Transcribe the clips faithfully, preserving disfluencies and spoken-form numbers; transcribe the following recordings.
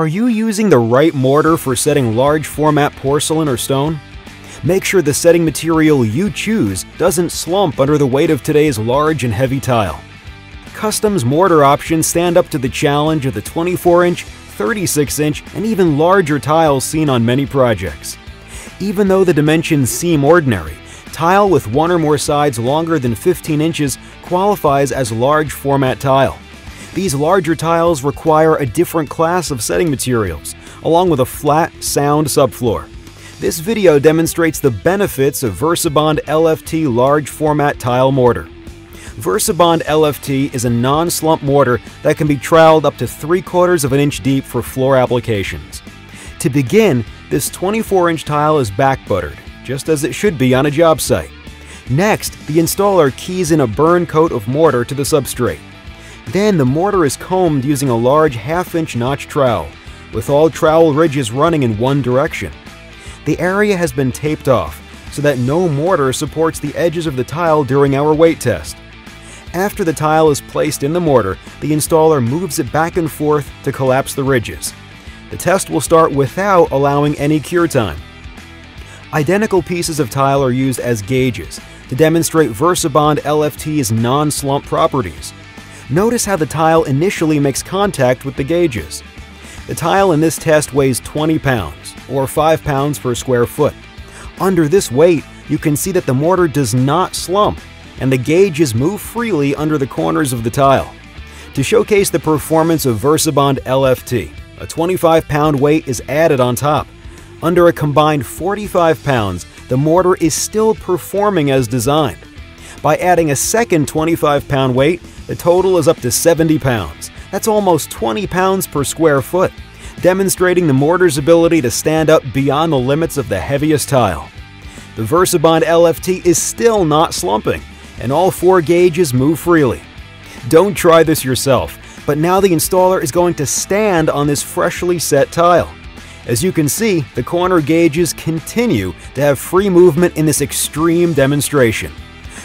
Are you using the right mortar for setting large format porcelain or stone? Make sure the setting material you choose doesn't slump under the weight of today's large and heavy tile. Custom's mortar options stand up to the challenge of the twenty-four inch, thirty-six inch, and even larger tiles seen on many projects. Even though the dimensions seem ordinary, tile with one or more sides longer than fifteen inches qualifies as large format tile. These larger tiles require a different class of setting materials, along with a flat, sound subfloor. This video demonstrates the benefits of VersaBond L F T large format tile mortar. VersaBond L F T is a non-slump mortar that can be troweled up to three quarters of an inch deep for floor applications. To begin, this twenty-four inch tile is back-buttered, just as it should be on a job site. Next, the installer keys in a burn coat of mortar to the substrate. Then the mortar is combed using a large half-inch notch trowel, with all trowel ridges running in one direction. The area has been taped off, so that no mortar supports the edges of the tile during our weight test. After the tile is placed in the mortar, the installer moves it back and forth to collapse the ridges. The test will start without allowing any cure time. Identical pieces of tile are used as gauges to demonstrate VersaBond L F T's non-slump properties. Notice how the tile initially makes contact with the gauges. The tile in this test weighs twenty pounds, or five pounds per square foot. Under this weight, you can see that the mortar does not slump, and the gauges move freely under the corners of the tile. To showcase the performance of VersaBond L F T, a twenty-five pound weight is added on top. Under a combined forty-five pounds, the mortar is still performing as designed. By adding a second twenty-five pound weight, the total is up to seventy pounds. That's almost twenty pounds per square foot, demonstrating the mortar's ability to stand up beyond the limits of the heaviest tile. The VersaBond L F T is still not slumping, and all four gauges move freely. Don't try this yourself, but now the installer is going to stand on this freshly set tile. As you can see, the corner gauges continue to have free movement in this extreme demonstration.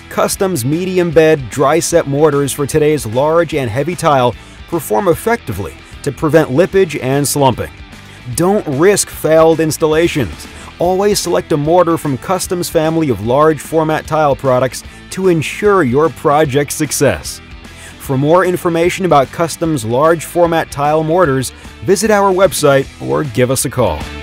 Custom's medium bed dry set mortars for today's large and heavy tile perform effectively to prevent lippage and slumping. Don't risk failed installations. Always select a mortar from Custom's family of large format tile products to ensure your project's success. For more information about Custom's large format tile mortars, visit our website or give us a call.